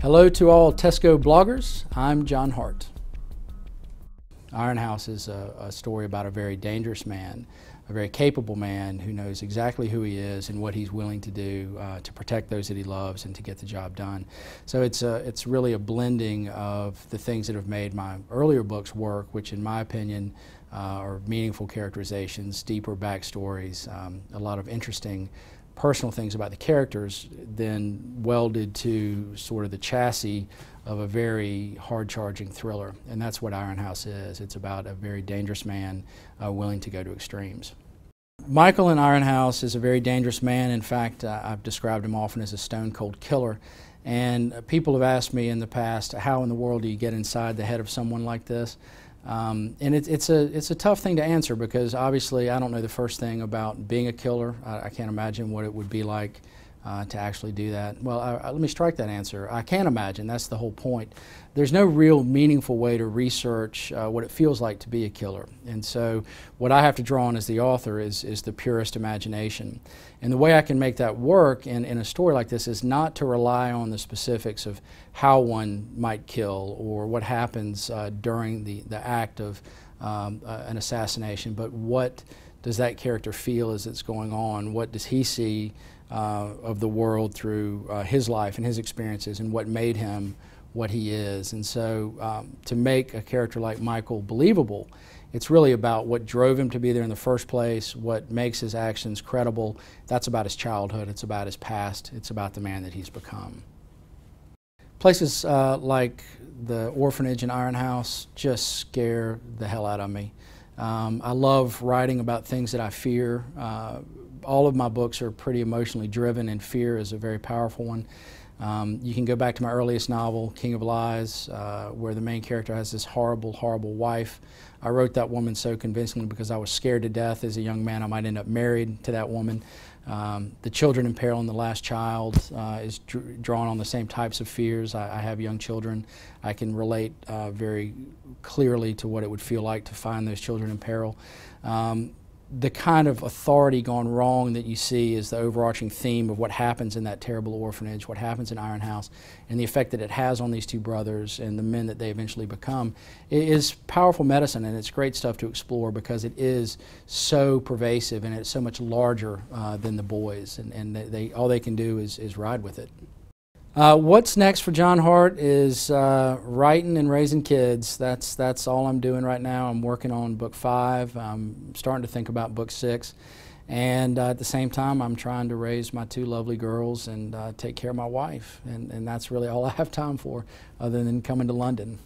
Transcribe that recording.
Hello to all Tesco bloggers. I'm John Hart. Iron House is a story about a very dangerous man, a very capable man who knows exactly who he is and what he's willing to do to protect those that he loves and to get the job done. So it's really a blending of the things that have made my earlier books work, which in my opinion are meaningful characterizations, deeper backstories, a lot of interesting personal things about the characters, then welded to sort of the chassis of a very hard-charging thriller. And that's what Iron House is. It's about a very dangerous man willing to go to extremes. Michael in Iron House is a very dangerous man. In fact, I've described him often as a stone-cold killer. And people have asked me in the past, how in the world do you get inside the head of someone like this? And it's a tough thing to answer because obviously I don't know the first thing about being a killer. I can't imagine what it would be like to actually do that. Well, let me strike that answer. I can't imagine. That's the whole point. There's no real meaningful way to research what it feels like to be a killer. And so what I have to draw on as the author is the purest imagination. And the way I can make that work in a story like this is not to rely on the specifics of how one might kill or what happens during the act of an assassination, but what does that character feel as it's going on? What does he see of the world through his life and his experiences and what made him what he is? And so to make a character like Michael believable, it's really about what drove him to be there in the first place, what makes his actions credible. That's about his childhood, it's about his past, it's about the man that he's become. Places like the orphanage and Iron House just scare the hell out of me. I love writing about things that I fear. All of my books are pretty emotionally driven, and fear is a very powerful one. You can go back to my earliest novel, King of Lies, where the main character has this horrible, horrible wife. I wrote that woman so convincingly because I was scared to death as a young man I might end up married to that woman. The Children in Peril and The Last Child is drawn on the same types of fears. I have young children. I can relate very clearly to what it would feel like to find those children in peril. The kind of authority gone wrong that you see is the overarching theme of what happens in that terrible orphanage, what happens in Iron House, and the effect that it has on these two brothers and the men that they eventually become. It is powerful medicine, and it's great stuff to explore because it is so pervasive and it's so much larger than the boys, and they all they can do is ride with it. What's next for John Hart is writing and raising kids. That's all I'm doing right now. I'm working on book 5. I'm starting to think about book 6. And at the same time, I'm trying to raise my 2 lovely girls and take care of my wife. And that's really all I have time for other than coming to London.